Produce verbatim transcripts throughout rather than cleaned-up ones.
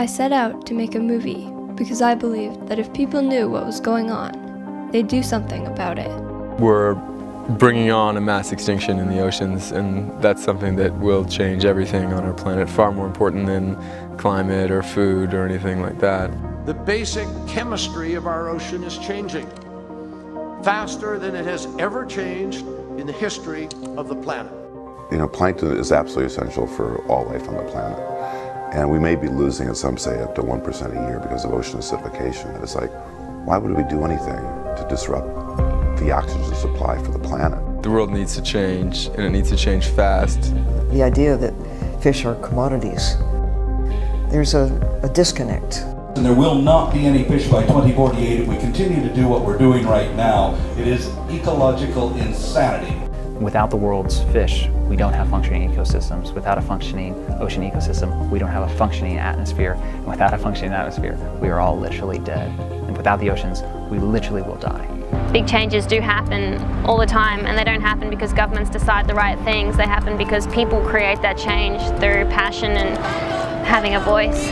I set out to make a movie because I believed that if people knew what was going on, they'd do something about it. We're bringing on a mass extinction in the oceans, and that's something that will change everything on our planet, far more important than climate or food or anything like that. The basic chemistry of our ocean is changing faster than it has ever changed in the history of the planet. You know, plankton is absolutely essential for all life on the planet. And we may be losing, as some say, up to one percent a year because of ocean acidification. And it's like, why would we do anything to disrupt the oxygen supply for the planet? The world needs to change, and it needs to change fast. The idea that fish are commodities, there's a, a disconnect. And there will not be any fish by twenty forty-eight if we continue to do what we're doing right now. It is ecological insanity. Without the world's fish, we don't have functioning ecosystems. Without a functioning ocean ecosystem, we don't have a functioning atmosphere. And without a functioning atmosphere, we are all literally dead. And without the oceans, we literally will die. Big changes do happen all the time, and they don't happen because governments decide the right things. They happen because people create that change through passion and having a voice.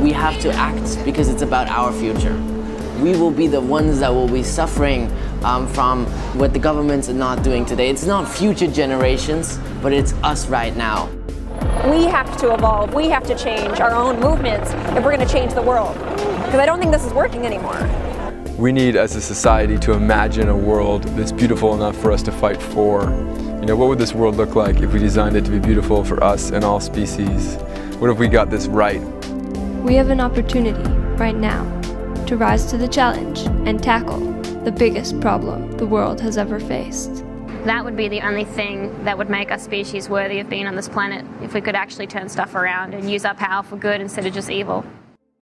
We have to act because it's about our future. We will be the ones that will be suffering um, from what the governments are not doing today. It's not future generations, but it's us right now. We have to evolve. We have to change our own movements if we're going to change the world. Because I don't think this is working anymore. We need, as a society, to imagine a world that's beautiful enough for us to fight for. You know, what would this world look like if we designed it to be beautiful for us and all species? What if we got this right? We have an opportunity right now to rise to the challenge and tackle the biggest problem the world has ever faced. That would be the only thing that would make our species worthy of being on this planet, if we could actually turn stuff around and use our power for good instead of just evil.